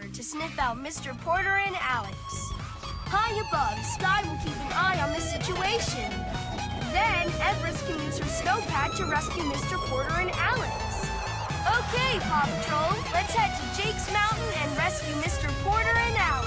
newspaper to sniff out Mr. Porter and Alex. High above, Skye will keep an eye on the situation. Then, Everest can use her snowpad to rescue Mr. Porter and Alex. Okay, Paw Patrol, let's head to Jake's Mountain and rescue Mr. Porter and Alex.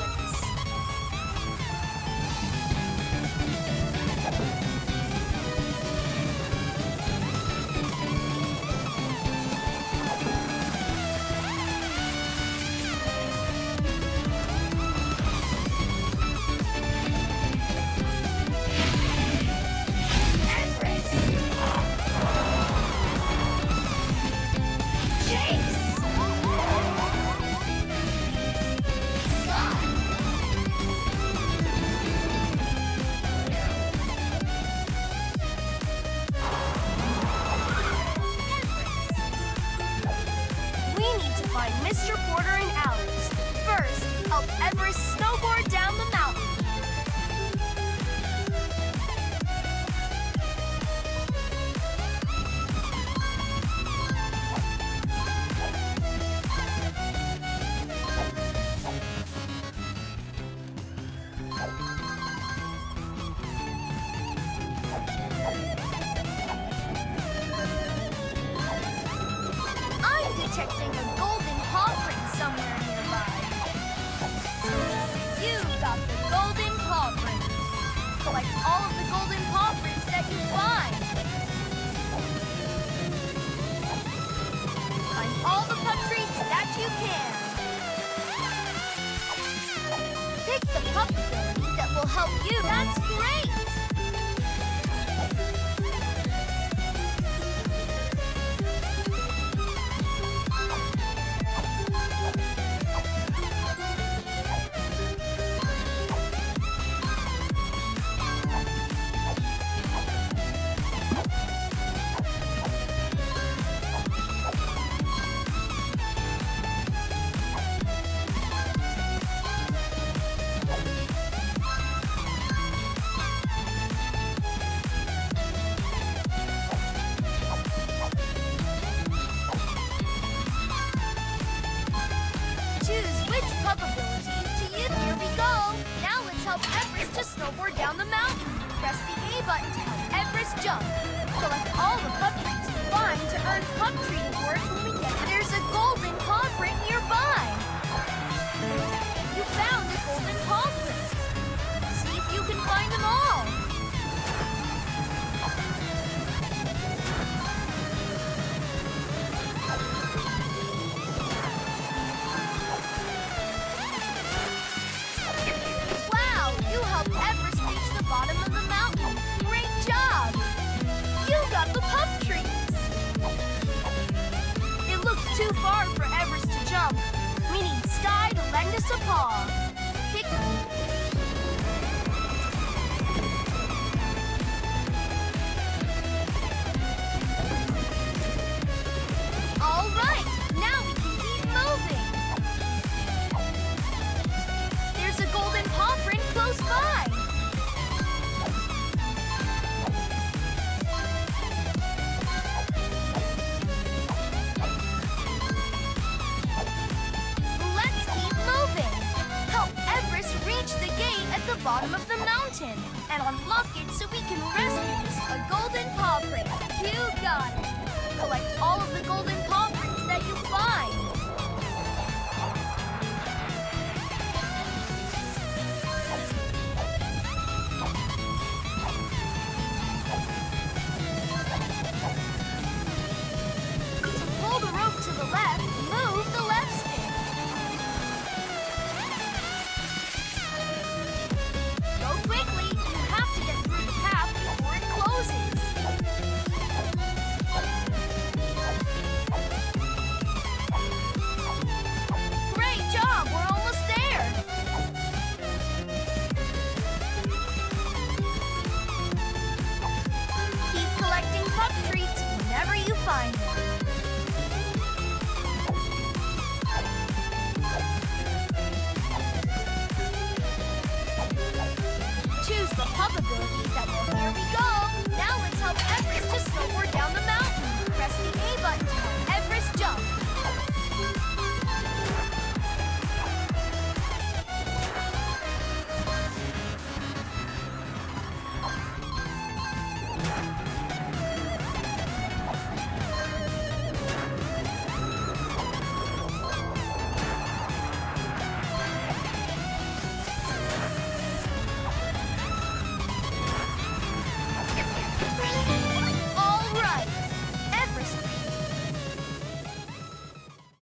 Mr. Porter and Alex. First, help Everest snowboard down the mountain. I'm detecting a golden paw print somewhere nearby. You got the golden paw print. Collect all of the golden paw prints that you find. Find all the pup treats that you can. Pick the pup ability that will help you. That's great! Help Everest to snowboard down the mountain. Press the A button to help Everest jump. Collect all the pup treats you find to earn pup treat awards when we get there. There's a golden paw print nearby. You found a golden paw print. See if you can find them all. Too far for Everest to jump. We need Skye to lend us a paw. All right, now we can keep moving. There's a golden paw print close by. Bottom of the mountain and unlock it so we can rescue a golden paw print. You got it. Collect all of the golden paw prints.